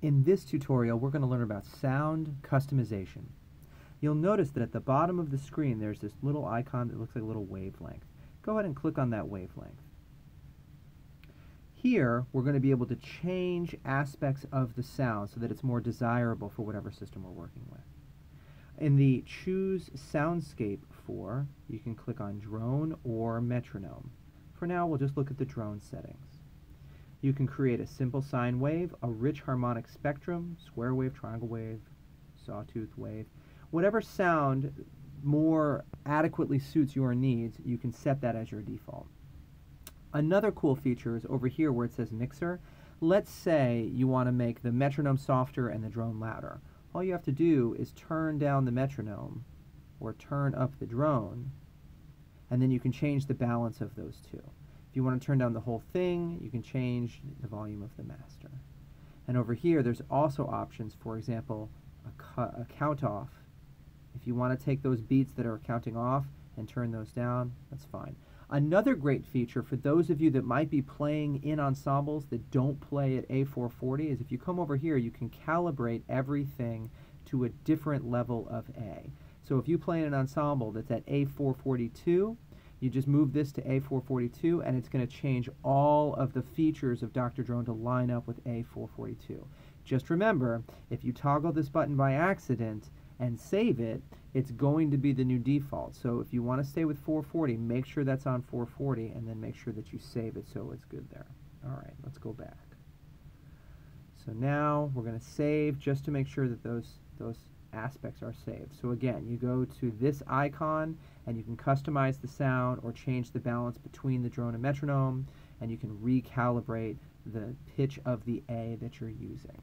In this tutorial, we're going to learn about sound customization. You'll notice that at the bottom of the screen there's this little icon that looks like a little wavelength. Go ahead and click on that wavelength. Here we're going to be able to change aspects of the sound so that it's more desirable for whatever system we're working with. In the Choose Soundscape 4, you can click on Drone or Metronome. For now, we'll just look at the drone settings. You can create a simple sine wave, a rich harmonic spectrum, square wave, triangle wave, sawtooth wave. Whatever sound more adequately suits your needs, you can set that as your default. Another cool feature is over here where it says Mixer. Let's say you want to make the metronome softer and the drone louder. All you have to do is turn down the metronome or turn up the drone, and then you can change the balance of those two. If you want to turn down the whole thing, you can change the volume of the master. And over here there's also options, for example, a count off. If you want to take those beats that are counting off and turn those down, that's fine. Another great feature for those of you that might be playing in ensembles that don't play at A-440 is if you come over here, you can calibrate everything to a different level of A. So if you play in an ensemble that's at A-442, you just move this to A-442 and it's going to change all of the features of Dr. Drone to line up with A-442. Just remember, if you toggle this button by accident and save it, it's going to be the new default. So if you want to stay with 440, make sure that's on 440 and then make sure that you save it so it's good there. Alright, let's go back. So now we're going to save just to make sure that those aspects are saved. So again, you go to this icon and you can customize the sound or change the balance between the drone and metronome, and you can recalibrate the pitch of the A that you're using.